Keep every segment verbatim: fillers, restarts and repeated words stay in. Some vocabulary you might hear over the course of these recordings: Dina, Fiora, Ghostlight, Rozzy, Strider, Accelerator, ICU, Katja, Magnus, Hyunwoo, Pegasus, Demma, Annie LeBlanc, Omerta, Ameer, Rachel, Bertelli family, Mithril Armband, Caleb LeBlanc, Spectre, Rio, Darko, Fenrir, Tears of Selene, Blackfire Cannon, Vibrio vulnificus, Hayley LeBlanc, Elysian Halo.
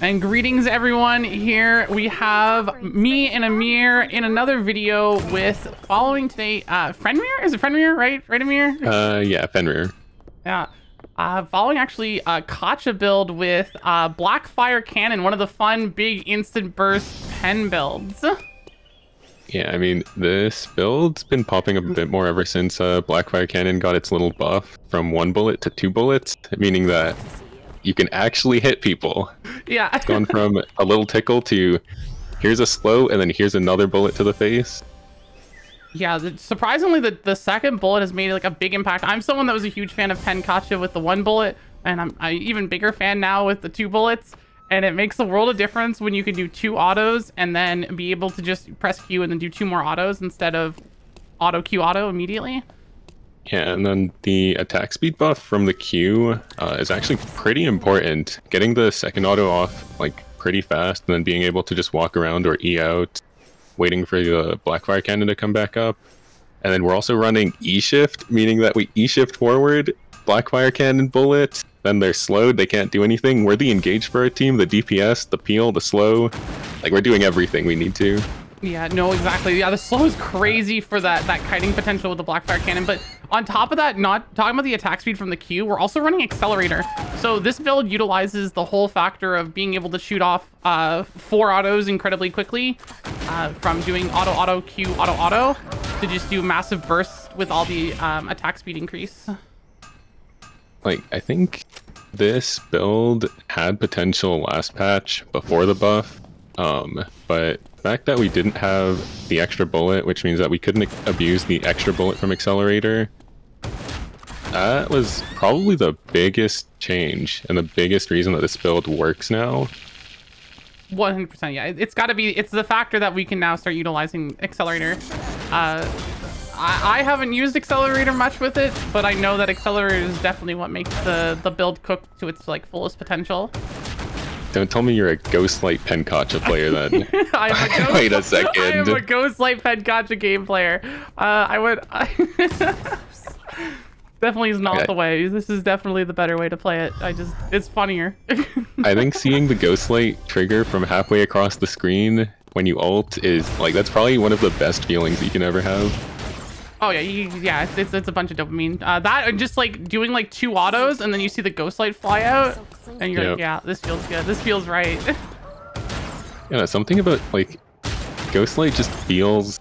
And greetings everyone, here we have me and Amir in another video with following today, uh, Fenrir? Is it Fenrir, right? Right, Amir? Uh, yeah, Fenrir. Yeah. Uh, following actually a uh, Katja build with uh, Blackfire Cannon, one of the fun big instant burst pen builds. Yeah, I mean, this build's been popping up a bit more ever since uh, Blackfire Cannon got its little buff from one bullet to two bullets, meaning that you can actually hit people. Yeah. It's gone from a little tickle to here's a slow and then here's another bullet to the face. Yeah, the, surprisingly, the, the second bullet has made like a big impact. I'm someone that was a huge fan of Pen Katja with the one bullet, and I'm an even bigger fan now with the two bullets. And it makes a world of difference when you can do two autos and then be able to just press Q and then do two more autos instead of auto Q auto immediately. Yeah, and then the attack speed buff from the Q uh, is actually pretty important. Getting the second auto off like pretty fast and then being able to just walk around or E out, waiting for the Blackfire Cannon to come back up. And then we're also running E-Shift, meaning that we E-Shift forward, Blackfire Cannon bullet, then they're slowed, they can't do anything. We're the engage for our team, the D P S, the peel, the slow. Like, we're doing everything we need to. Yeah, no, exactly. Yeah, the slow is crazy for that that kiting potential with the Blackfire Cannon. But on top of that, not talking about the attack speed from the Q, we're also running Accelerator. So this build utilizes the whole factor of being able to shoot off uh, four autos incredibly quickly uh, from doing auto, auto, Q, auto, auto to just do massive bursts with all the um, attack speed increase. Like, I think this build had potential last patch before the buff, um, but the fact that we didn't have the extra bullet, which means that we couldn't abuse the extra bullet from Accelerator, that was probably the biggest change and the biggest reason that this build works now. one hundred percent, yeah. It's got to be, it's the factor that we can now start utilizing Accelerator. Uh, I, I haven't used Accelerator much with it, but I know that Accelerator is definitely what makes the, the build cook to its like fullest potential. Don't tell me you're a Ghostlight Pen Katja player then. I'm a ghost Wait a second. I am a Ghostlight Pen Katja game player. Uh, I would... I definitely is not okay. the way. This is definitely the better way to play it. I just... It's funnier. I think seeing the Ghostlight trigger from halfway across the screen when you ult is... like, that's probably one of the best feelings you can ever have. Oh yeah, you, yeah, it's, it's a bunch of dopamine. Uh, that and just like doing like two autos and then you see the Ghostlight fly out and you're yep. like, yeah, this feels good. This feels right. Yeah, something about like Ghostlight just feels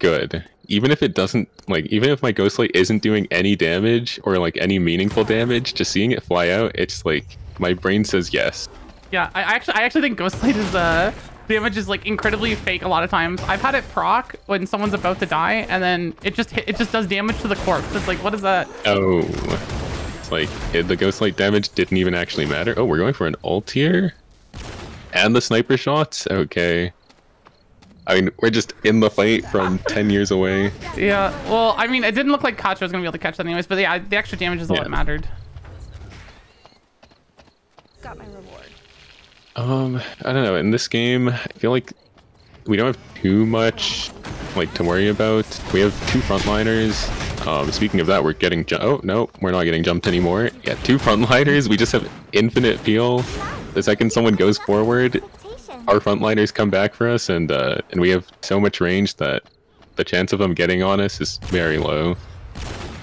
good. Even if it doesn't like, even if my Ghostlight isn't doing any damage or like any meaningful damage, just seeing it fly out, it's like my brain says yes. Yeah, I actually, I actually think Ghostlight is uh damage is like incredibly fake a lot of times. I've had it proc when someone's about to die and then it just hit, it just does damage to the corpse. It's like, what is that? Oh, it's like it, the Ghostlight damage didn't even actually matter. Oh, we're going for an ult here and the sniper shots. Okay, I mean, we're just in the fight from ten years away. Yeah, well, I mean, it didn't look like Katja was gonna be able to catch that anyways, but yeah, the extra damage is all yeah. that mattered. Got my reward. Um, I don't know, in this game, I feel like we don't have too much, like, to worry about. We have two frontliners. Um, speaking of that, we're getting ju- oh, no, we're not getting jumped anymore. Yeah, two frontliners, we just have infinite peel. The second someone goes forward, our frontliners come back for us, and, uh, and we have so much range that the chance of them getting on us is very low.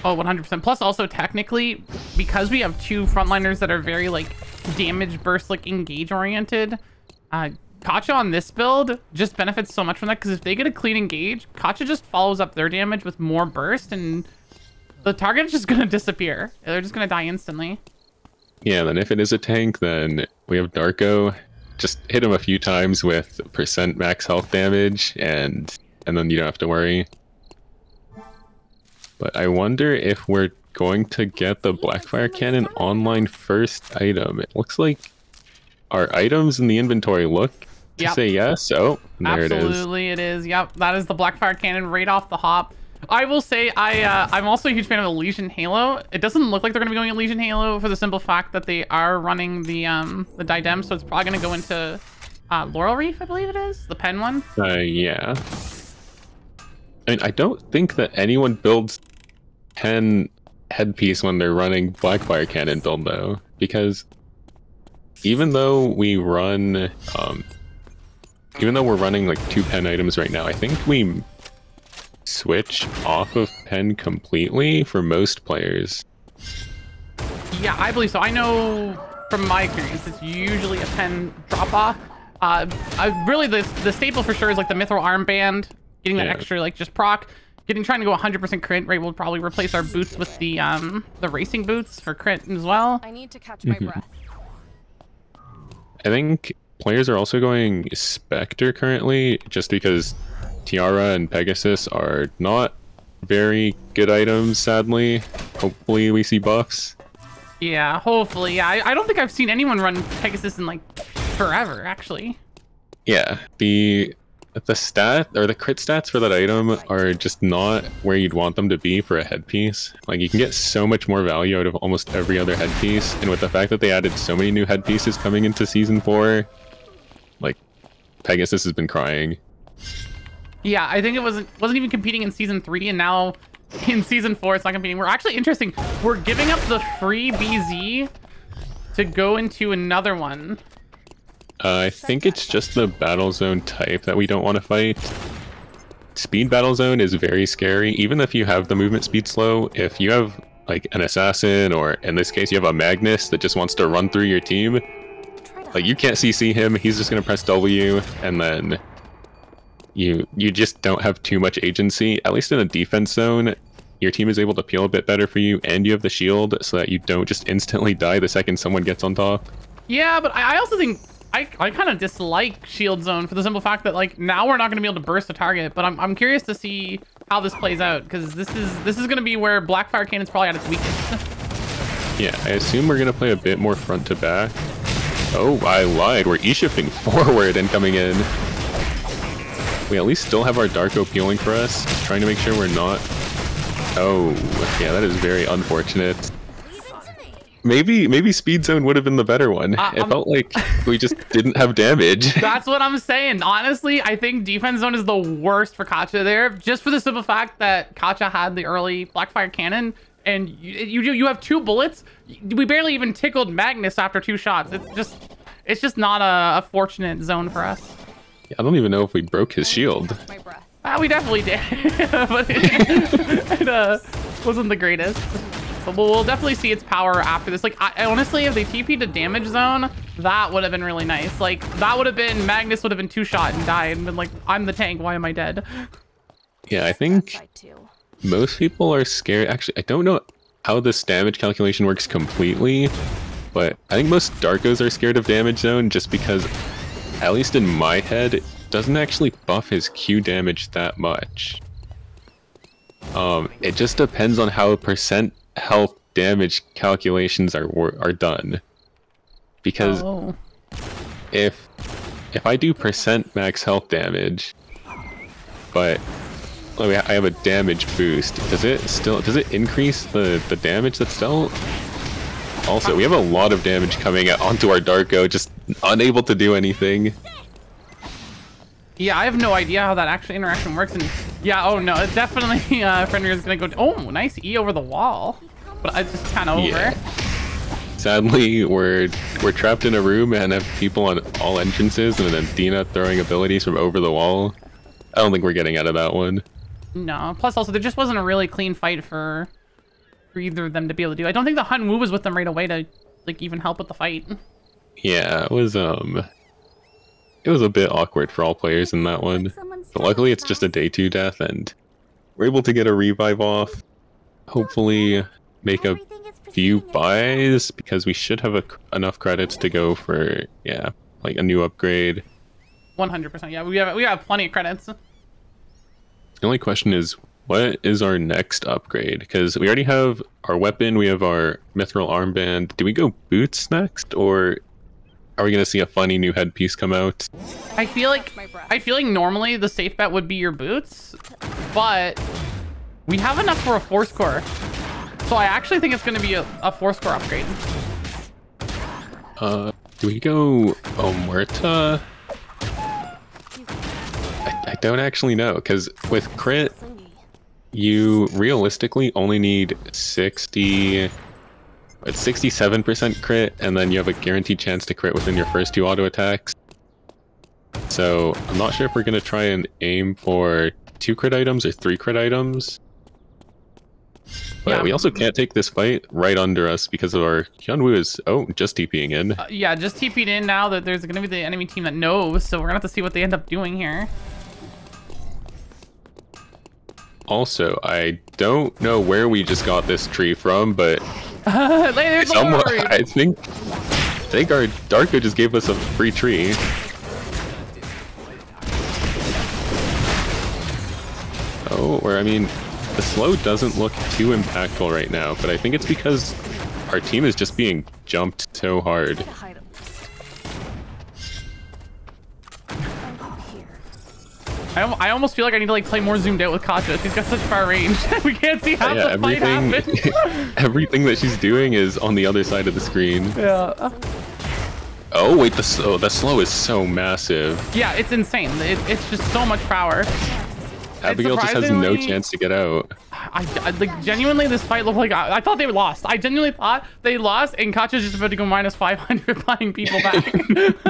Oh, one hundred percent. Plus, also, technically, because we have two frontliners that are very, like, damage burst, like, engage-oriented, uh, Katja on this build just benefits so much from that, because if they get a clean engage, Katja just follows up their damage with more burst, and the target is just going to disappear. They're just going to die instantly. Yeah, then if it is a tank, then we have Darko. Just hit him a few times with percent max health damage, and, and then you don't have to worry. But I wonder if we're going to get the Blackfire Cannon online first item. It looks like our items in the inventory look to yep. say yes. Oh, there Absolutely it is. Absolutely it is. Yep, that is the Blackfire Cannon right off the hop. I will say I, uh, I'm also a huge fan of Elysian Halo. It doesn't look like they're going to be going Elysian Halo for the simple fact that they are running the um, the diadem, so it's probably going to go into uh, Laurel Reef, I believe it is, the pen one. Uh, yeah. I mean, I don't think that anyone builds pen headpiece when they're running Blackfire Cannon build though, because even though we run, um, even though we're running like two pen items right now, I think we switch off of pen completely for most players. Yeah, I believe so. I know from my experience, it's usually a pen drop off. Uh, I, really, the the staple for sure is like the Mithril Armband, getting that yeah. extra like just proc. Getting trying to go one hundred percent crit rate will probably replace our boots with the um the racing boots for crit as well. I need to catch my mm-hmm. breath. I think players are also going Spectre currently, just because Tiara and Pegasus are not very good items, sadly. Hopefully we see buffs. Yeah, hopefully. Yeah, I, I don't think I've seen anyone run Pegasus in like forever, actually. Yeah, the. The stat or the crit stats for that item are just not where you'd want them to be for a headpiece. Like, you can get so much more value out of almost every other headpiece, and with the fact that they added so many new headpieces coming into season four, like, Pegasus has been crying. Yeah, I think it wasn't wasn't even competing in season three, and now in season four it's not competing. We're actually interesting. We're giving up the free B Z to go into another one. Uh, I think it's just the battle zone type that we don't want to fight. Speed battle zone is very scary, even if you have the movement speed slow. If you have like an assassin, or in this case you have a Magnus that just wants to run through your team, like, you can't C C him, he's just gonna press W, and then you you just don't have too much agency. At least in a defense zone, your team is able to peel a bit better for you, and you have the shield so that you don't just instantly die the second someone gets on top. Yeah, but I also think I, I kind of dislike shield zone for the simple fact that, like, now we're not going to be able to burst a target, but I'm, I'm curious to see how this plays out, because this is this is going to be where Blackfire Cannon's probably at its weakest. Yeah, I assume we're going to play a bit more front to back. Oh, I lied. We're E-shifting forward and coming in. We at least still have our Darko peeling for us, trying to make sure we're not... Oh, yeah, that is very unfortunate. Maybe maybe speed zone would have been the better one. Uh, it I'm... felt like we just didn't have damage. That's what I'm saying. Honestly, I think defense zone is the worst for Katja there, just for the simple fact that Katja had the early Blackfire Cannon, and you you, you have two bullets. We barely even tickled Magnus after two shots. It's just it's just not a, a fortunate zone for us. Yeah, I don't even know if we broke his shield. Ah, uh, we definitely did, but it, it uh, wasn't the greatest. We'll definitely see its power after this. Like, I, honestly, if they T P'd to damage zone, that would have been really nice. Like, that would have been, Magnus would have been two-shot and died and been like, I'm the tank, why am I dead? Yeah, I think most people are scared. Actually, I don't know how this damage calculation works completely, but I think most Darkos are scared of damage zone just because, at least in my head, it doesn't actually buff his Q damage that much. Um, it just depends on how percent health damage calculations are are done, because oh. if if I do percent max health damage, but I have a damage boost, does it still does it increase the the damage that's dealt? Also, we have a lot of damage coming out onto our Darko, just unable to do anything. Yeah, I have no idea how that actual interaction works, and yeah, oh no, it definitely uh, Fenrir is gonna go. Oh, nice E over the wall, but I just kind of yeah. over. Sadly, we're we're trapped in a room and have people on all entrances, and then Dina throwing abilities from over the wall. I don't think we're getting out of that one. No. Plus, also there just wasn't a really clean fight for, for either of them to be able to do. I don't think the Hyunwoo was with them right away to like even help with the fight. Yeah, it was um. It was a bit awkward for all players in that one, but luckily it's just a day two death, and we're able to get a revive off, hopefully make a few buys, because we should have a, enough credits to go for, yeah, like a new upgrade. one hundred percent, yeah, we have, we have plenty of credits. The only question is, what is our next upgrade? Because we already have our weapon, we have our Mithril Armband. Do we go boots next, or... are we gonna see a funny new headpiece come out? I feel like I feel like normally the safe bet would be your boots, but we have enough for a force core, so I actually think it's gonna be a, a force core upgrade. Uh, do we go Omerta? I, I don't actually know, because with crit, you realistically only need sixty It's sixty-seven percent crit, and then you have a guaranteed chance to crit within your first two auto attacks. So I'm not sure if we're going to try and aim for two crit items or three crit items. But yeah. We also can't take this fight right under us because of our Hyunwoo is oh just TPing in. Uh, yeah, just TPing in now that there's going to be the enemy team that knows, so we're going to have to see what they end up doing here. Also, I don't know where we just got this tree from, but uh, someone, I think I think our Darko just gave us a free tree. Oh, or I mean. The slow doesn't look too impactful right now, but I think it's because our team is just being jumped so hard. I, I almost feel like I need to like play more zoomed out with Katja. She's got such far range. We can't see half yeah, the fight happen. Everything that she's doing is on the other side of the screen. Yeah. Oh wait, the slow, the slow is so massive. Yeah, it's insane. It, it's just so much power. Abigail just has no chance to get out. I, I like genuinely this fight looked like I, I thought they lost. I genuinely thought they lost and Katja's just about to go minus five hundred buying people back. And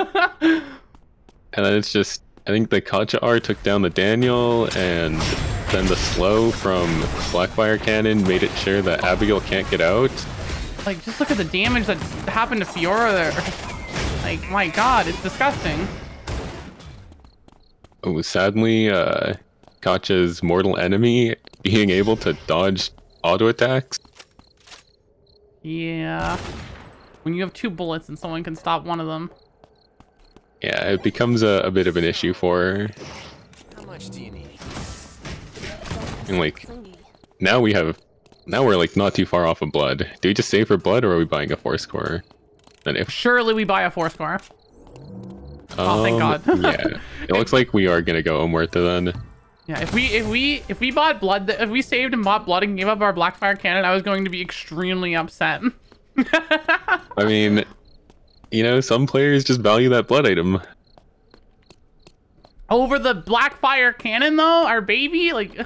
then it's just I think the Katja R took down the Daniel and then the slow from Blackfire Cannon made it sure that Abigail can't get out. Like just look at the damage that happened to Fiora there. Like my god, it's disgusting. Oh, sadly uh Katja's mortal enemy being able to dodge auto attacks. Yeah. When you have two bullets and someone can stop one of them. Yeah, it becomes a, a bit of an issue for her. How much do you need? And like now we have now we're like not too far off of blood. Do we just save her blood or are we buying a four score? And if surely we buy a four score. Um, oh thank god. Yeah. It looks like we are gonna go Omerta then. Yeah, if we if we if we bought blood, if we saved and bought blood and gave up our Blackfire Cannon, I was going to be extremely upset. I mean, you know, some players just value that blood item over the Blackfire Cannon, though. Our baby, like.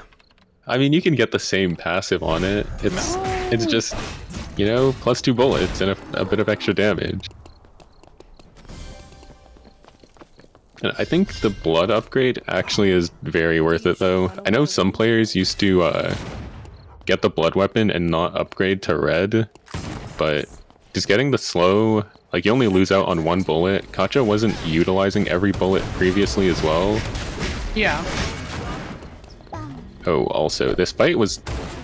I mean, you can get the same passive on it. It's no. It's just, you know, plus two bullets and a, a bit of extra damage. I think the blood upgrade actually is very worth it though. I know some players used to uh, get the blood weapon and not upgrade to red, but just getting the slow, like you only lose out on one bullet. Katja wasn't utilizing every bullet previously as well. Yeah. Oh, also, this fight was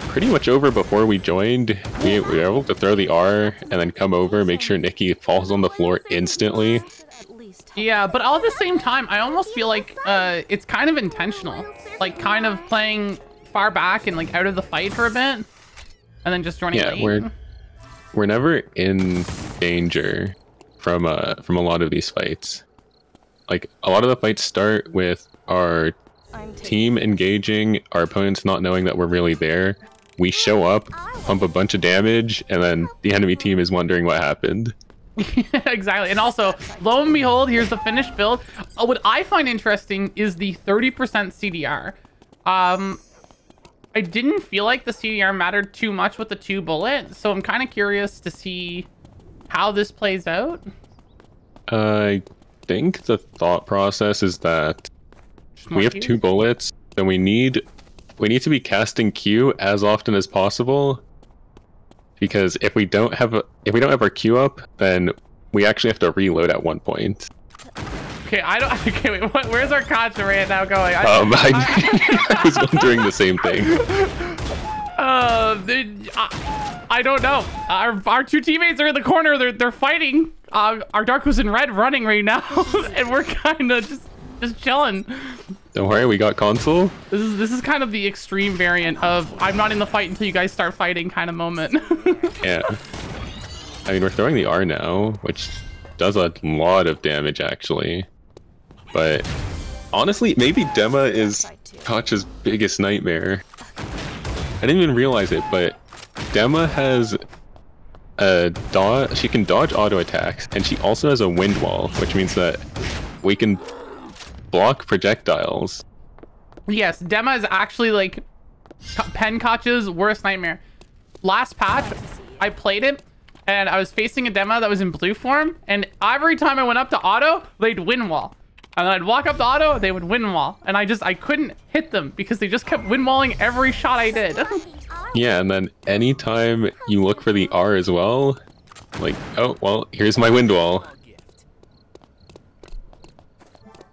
pretty much over before we joined. We, we were able to throw the R and then come over, make sure Nikki falls on the floor instantly. Yeah, but all at the same time, I almost feel like uh, it's kind of intentional, like kind of playing far back and like out of the fight for a bit, and then just joining. Yeah, late. we're we're never in danger from uh from a lot of these fights. Like a lot of the fights start with our team engaging, our opponents not knowing that we're really there. We show up, pump a bunch of damage, and then the enemy team is wondering what happened. Exactly. And also, lo and behold, here's the finished build. Uh, what I find interesting is the thirty percent C D R. Um, I didn't feel like the C D R mattered too much with the two bullets, so I'm kind of curious to see how this plays out. I think the thought process is that we have two bullets, and we need we need to be casting Q as often as possible. Because if we don't have a, if we don't have our Q up, then we actually have to reload at one point. Okay, I don't. Okay, wait, what, where's our Katja right now going? I, um, I, I, I was wondering the same thing. Uh, they, I, I don't know. Our our two teammates are in the corner. They're they're fighting. Uh, our Darko's in red, running right now, and we're kind of just just chilling. Don't worry, we got console. This is this is kind of the extreme variant of I'm not in the fight until you guys start fighting kind of moment. Yeah. I mean, we're throwing the R now, which does a lot of damage actually. But honestly, maybe Demma is Katja's biggest nightmare. I didn't even realize it, but Demma has a dodge. She can dodge auto attacks, and she also has a wind wall, which means that we can block projectiles. Yes, Demma is actually like Pen Katja's worst nightmare. Last patch, I played it and I was facing a Demma that was in blue form, and every time I went up to auto, they'd win wall. And then I'd walk up to auto, they would win wall. And I just, I couldn't hit them because they just kept win walling every shot I did. Yeah, and then anytime you look for the R as well, like, oh, well, here's my wind wall.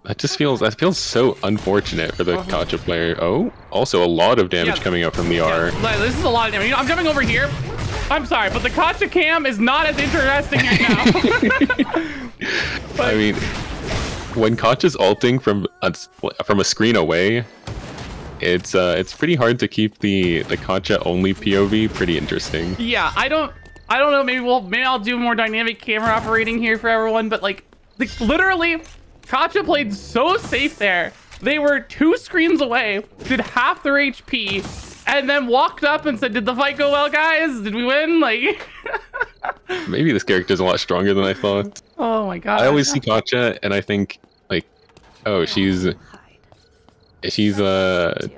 That just feels, that feels so unfortunate for the Katja player. Oh, also a lot of damage yeah. coming up from the R. Yeah, this is a lot of damage. You know, I'm jumping over here. I'm sorry, but the Katja cam is not as interesting right now. But, I mean, when Katja's ulting from a, from a screen away, it's uh, it's pretty hard to keep the the Katja only P O V pretty interesting. Yeah, I don't, I don't know. Maybe we'll, maybe I'll do more dynamic camera operating here for everyone. But like, like literally. Katja played so safe there. They were two screens away, did half their H P, and then walked up and said, did the fight go well, guys? Did we win? Like, maybe this character's a lot stronger than I thought. Oh my god. I always see Katja and I think, like, oh, she's she's uh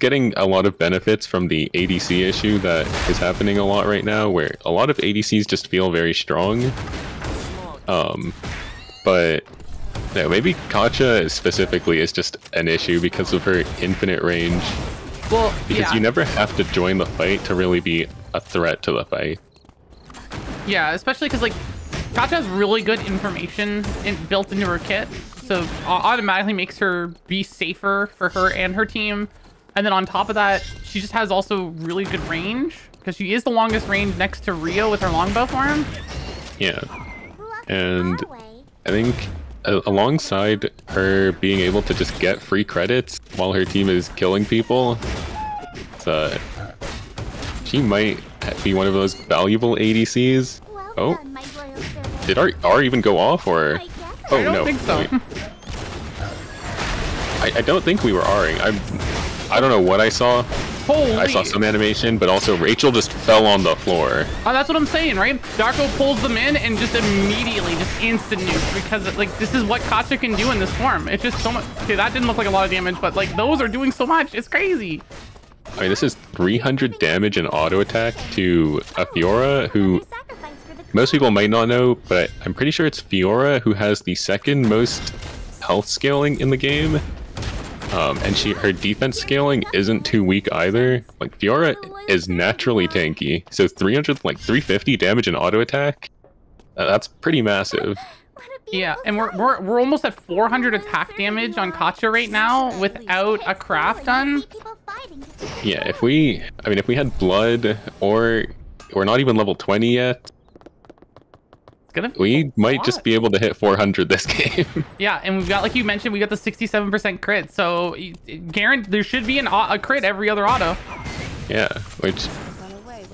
getting a lot of benefits from the A D C issue that is happening a lot right now, where a lot of A D Cs just feel very strong. Um but no, maybe Katja specifically is just an issue because of her infinite range. Well, because yeah. you never have to join the fight to really be a threat to the fight. Yeah, especially because like Katja has really good information in, built into her kit, so automatically makes her be safer for her and her team. And then on top of that, she just has also really good range because she is the longest range next to Rio with her longbow form. Yeah, and I think. Alongside her being able to just get free credits while her team is killing people, uh, she might be one of those valuable A D Cs. Well oh, done, my royal did our R even go off or? Oh I don't no, think so. I, I don't think we were R-ing. I I don't know what I saw. Holy. I saw some animation, but also Rachel just fell on the floor. Oh, that's what I'm saying, right? Darko pulls them in and just immediately, just instant nuke because, like, this is what Katja can do in this form. It's just so much. Okay, that didn't look like a lot of damage, but, like, those are doing so much. It's crazy. I mean, this is three hundred damage and auto attack to a Fiora who most people might not know, but I'm pretty sure it's Fiora who has the second most health scaling in the game. Um, and she, her defense scaling isn't too weak either. Like Fiora is naturally tanky, so three hundred, like three fifty damage and auto attack. Uh, that's pretty massive. Yeah, and we're we're we're almost at four hundred attack damage on Katja right now without a craft done. Yeah, if we, I mean, if we had blood, or we're not even level twenty yet. We might lot. just be able to hit four hundred this game. Yeah, and we've got, like you mentioned, we got the sixty-seven percent crit, so guarantee there should be an, a crit every other auto. Yeah, which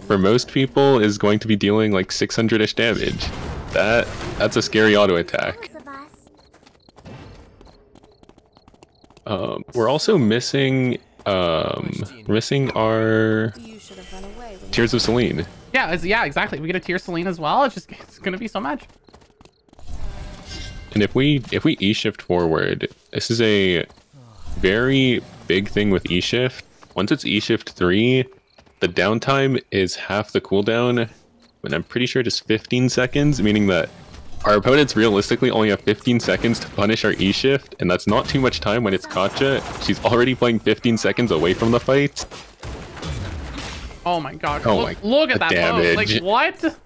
for most people is going to be dealing like six hundred-ish damage. That that's a scary auto attack. Um, we're also missing um missing our Tears of Selene. Yeah, it's, yeah, exactly. We get a tier Selene as well. It's just, it's gonna be so much. And if we if we E shift forward, this is a very big thing with E shift. Once it's E shift three, the downtime is half the cooldown, and I'm pretty sure it is fifteen seconds, meaning that our opponents realistically only have fifteen seconds to punish our E shift, and that's not too much time when it's Katja. She's already playing fifteen seconds away from the fight. Oh my god, oh look, my look at that damage. Poke. Like, what?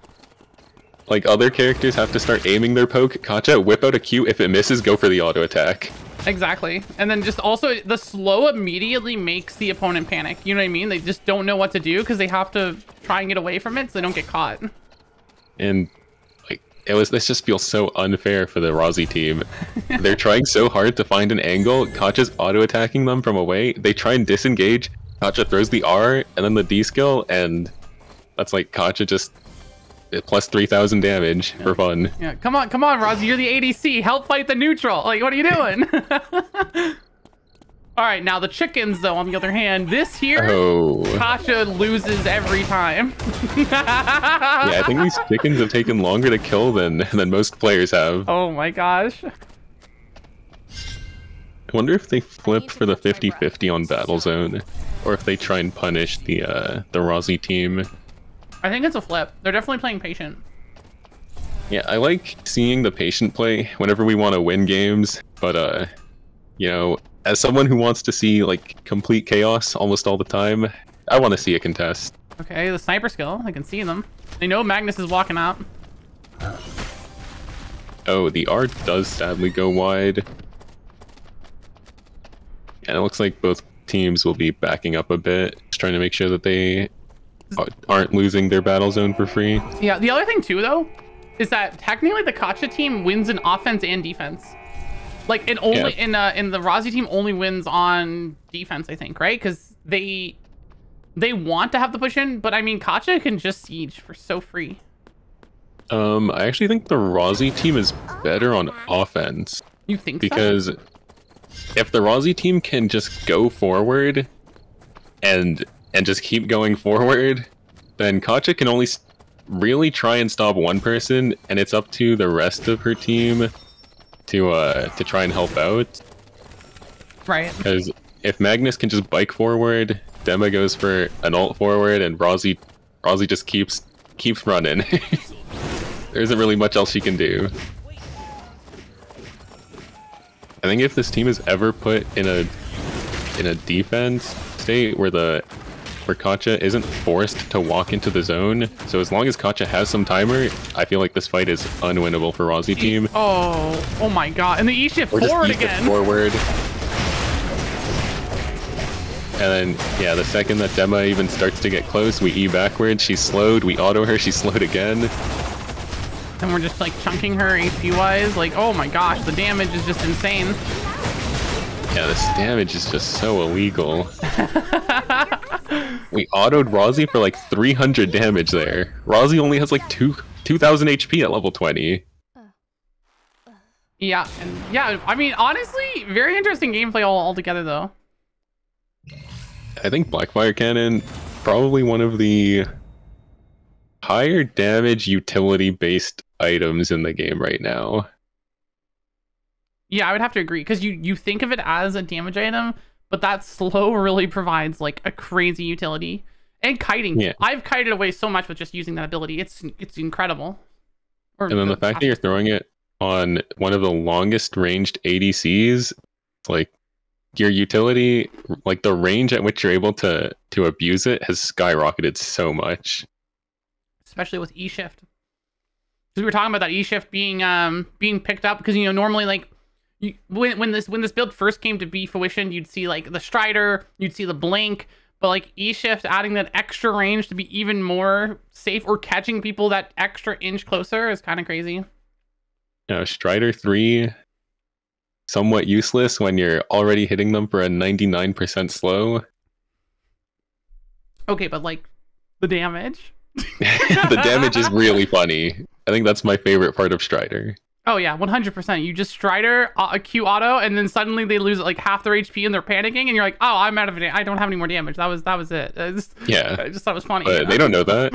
Like, other characters have to start aiming their poke. Katja, whip out a Q. If it misses, go for the auto attack. Exactly. And then just also, the slow immediately makes the opponent panic. You know what I mean? They just don't know what to do because they have to try and get away from it so they don't get caught. And, like, it was, this just feels so unfair for the Rozzy team. They're trying so hard to find an angle. Katja's auto attacking them from away. They try and disengage. Katja throws the R and then the D skill, and that's like Katja just plus three thousand damage yeah. for fun. Yeah, come on, come on, Rozzy, you're the A D C. Help fight the neutral. Like, what are you doing? All right, now the chickens, though, on the other hand, this here, oh. Katja loses every time. Yeah, I think these chickens have taken longer to kill than, than most players have. Oh my gosh. I wonder if they flip for the fifty fifty on Battle Zone, or if they try and punish the uh, the Rozzy team. I think it's a flip. They're definitely playing patient. Yeah, I like seeing the patient play whenever we want to win games, but, uh, you know, as someone who wants to see, like, complete chaos almost all the time, I want to see a contest. Okay, the sniper skill. I can see them. They know Magnus is walking out. Oh, the R does sadly go wide. And it looks like both teams will be backing up a bit, just trying to make sure that they aren't losing their battle zone for free. Yeah, the other thing, too, though, is that technically the Katja team wins in offense and defense. Like, it only yeah. in uh, in the Rozzy team only wins on defense, I think, right? Because they they want to have the push in, but I mean, Katja can just siege for so free. Um, I actually think the Rozzy team is better on offense. You think so? Because if the Rozzy team can just go forward and and just keep going forward, then Katja can only really try and stop one person, and it's up to the rest of her team to uh to try and help out. Right. Because if Magnus can just bike forward, Demma goes for an ult forward, and Rozzy Rozzy just keeps keeps running. There isn't really much else she can do. I think if this team is ever put in a in a defense state where the where Katja isn't forced to walk into the zone, so as long as Katja has some timer, I feel like this fight is unwinnable for Rozzy team. Oh, oh my god. And the E-shift forward again. forward. And then, yeah, the second that Demma even starts to get close, we E backwards, she's slowed, we auto her, she's slowed again. And we're just, like, chunking her H P-wise. Like, oh my gosh, the damage is just insane. Yeah, this damage is just so illegal. We autoed Rozzy for like three hundred damage there. Rozzy only has like two two thousand H P at level twenty. Yeah, and yeah. I mean, honestly, very interesting gameplay all altogether, though. I think Blackfire Cannon, probably one of the higher damage utility-based items in the game right now. Yeah, I would have to agree, because you you think of it as a damage item, but that slow really provides like a crazy utility. And kiting. Yeah. I've kited away so much with just using that ability. It's it's incredible. Or, and then the fact that you're throwing it on one of the longest ranged A D Cs, like your utility, like the range at which you're able to to abuse it has skyrocketed so much. Especially with E-shift. Because we were talking about that E-shift being um being picked up, because you know normally like You, when, when this when this build first came to be fruition, you'd see like the Strider, you'd see the Blink, but like E-shift adding that extra range to be even more safe or catching people that extra inch closer is kind of crazy. No, Strider three, somewhat useless when you're already hitting them for a ninety-nine percent slow. Okay, but like the damage. The damage is really funny. I think that's my favorite part of Strider. Oh yeah, one hundred percent. You just Strider, uh, Q auto, and then suddenly they lose like half their H P and they're panicking, and you're like, oh, I'm out of it. I don't have any more damage. That was that was it. I just, yeah, I just thought it was funny. But they don't know that.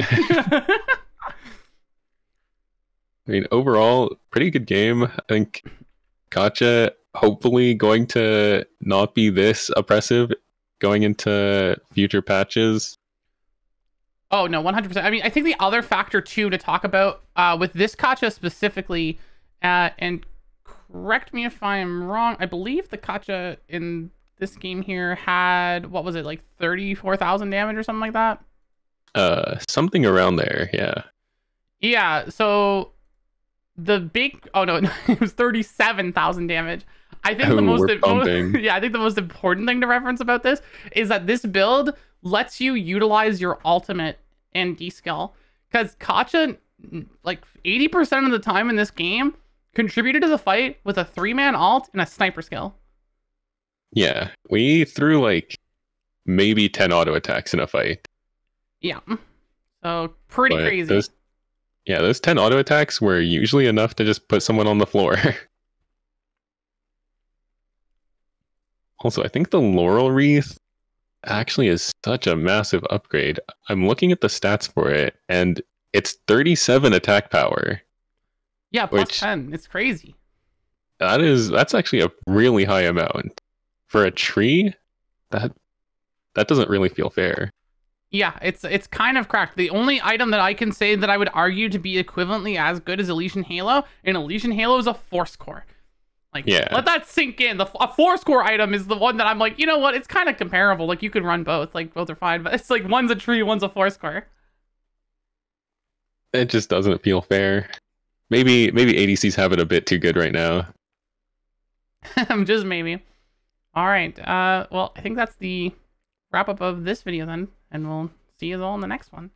I mean, overall, pretty good game. I think Katja hopefully going to not be this oppressive going into future patches. Oh no, one hundred percent. I mean, I think the other factor too to talk about uh, with this Katja specifically. Uh, and correct me if I'm wrong, I believe the Katja in this game here had, what was it, like thirty-four thousand damage or something like that? Uh, something around there, yeah. Yeah, so the big, oh no, it was thirty-seven thousand damage. I think oh, the most, most, yeah, I think the most important thing to reference about this is that this build lets you utilize your ultimate and D-skill. Because Katja, like eighty percent of the time in this game, contributed to the fight with a three-man alt and a sniper skill. Yeah, we threw like maybe ten auto attacks in a fight. Yeah, so pretty but crazy. Those, yeah, those ten auto attacks were usually enough to just put someone on the floor. Also, I think the Laurel Wreath actually is such a massive upgrade. I'm looking at the stats for it, and it's thirty-seven attack power. Yeah, plus Which, ten. It's crazy. That is that's actually a really high amount. For a tree, that that doesn't really feel fair. Yeah, it's it's kind of cracked. The only item that I can say that I would argue to be equivalently as good as Elysian Halo, and Elysian Halo is a force core. Like, yeah. Let that sink in. The a force core item is the one that I'm like, you know what? It's kind of comparable. Like, you could run both. Like, both are fine. But it's like, one's a tree, one's a force core. It just doesn't feel fair. Maybe maybe A D Cs have it a bit too good right now. Just maybe. All right. Uh, well, I think that's the wrap up of this video then. And we'll see you all in the next one.